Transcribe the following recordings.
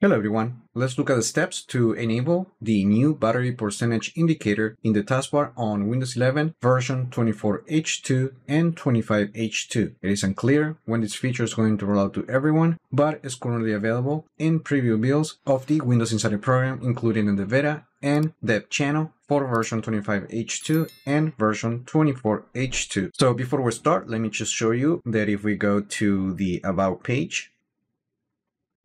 Hello everyone, let's look at the steps to enable the new battery percentage indicator in the taskbar on Windows 11 version 24H2 and 25H2. It is unclear when this feature is going to roll out to everyone, but it's currently available in preview builds of the Windows Insider program, including in the Beta and Dev channel for version 25H2 and version 24H2. So before we start, let me just show you that if we go to the About page,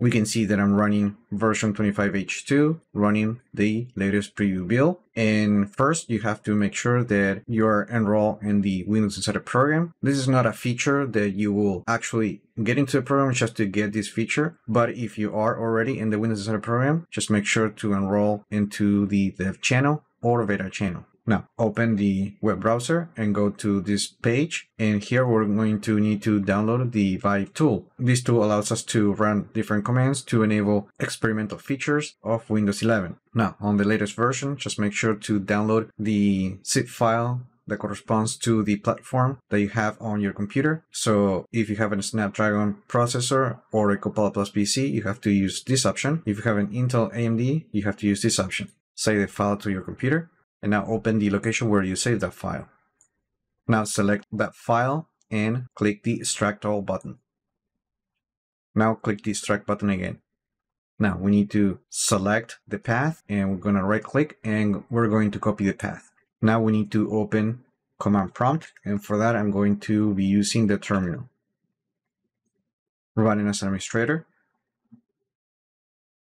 we can see that I'm running version 25H2, running the latest preview build. And first, you have to make sure that you're enrolled in the Windows Insider program. This is not a feature that you will actually get into the program just to get this feature. But if you are already in the Windows Insider program, just make sure to enroll into the Dev channel or Beta channel. Now, open the web browser and go to this page, and here we're going to need to download the ViVeTool. This tool allows us to run different commands to enable experimental features of Windows 11. Now, on the latest version, just make sure to download the zip file that corresponds to the platform that you have on your computer. So if you have a Snapdragon processor or a Copilot+ PC, you have to use this option. If you have an Intel AMD, you have to use this option. Save the file to your computer. And now open the location where you saved that file. Now select that file and click the Extract All button. Now click the Extract button again. Now we need to select the path, and we're going to right click and we're going to copy the path. Now we need to open Command Prompt, and for that I'm going to be using the terminal. Running as administrator.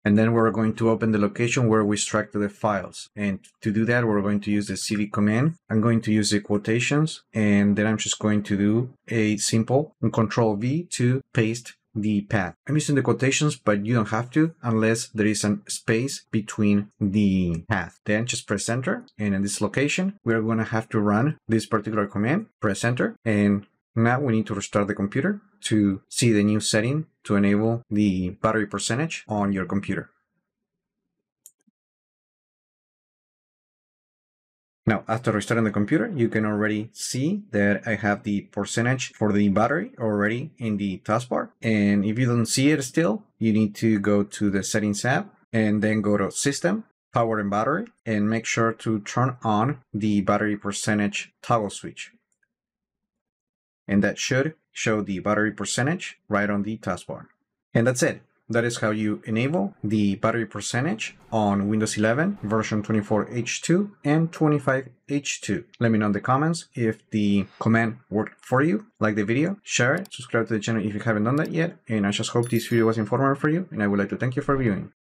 And then we're going to open the location where we extracted the files. And to do that, we're going to use the cd command. I'm going to use the quotations, and then I'm just going to do a simple Control V to paste the path. I'm using the quotations, but you don't have to unless there is a space between the path. Then just press enter. And in this location, we're going to have to run this particular command. Press enter. And now we need to restart the computer to see the new setting to enable the battery percentage on your computer. Now, after restarting the computer, you can already see that I have the percentage for the battery already in the taskbar. And if you don't see it still, you need to go to the Settings app and then go to System, Power and Battery, and make sure to turn on the battery percentage toggle switch. And that should show the battery percentage right on the taskbar. And that's it. That is how you enable the battery percentage on Windows 11 version 24H2 and 25H2. Let me know in the comments if the command worked for you. Like the video, share it, subscribe to the channel if you haven't done that yet. And I just hope this video was informative for you, and I would like to thank you for viewing.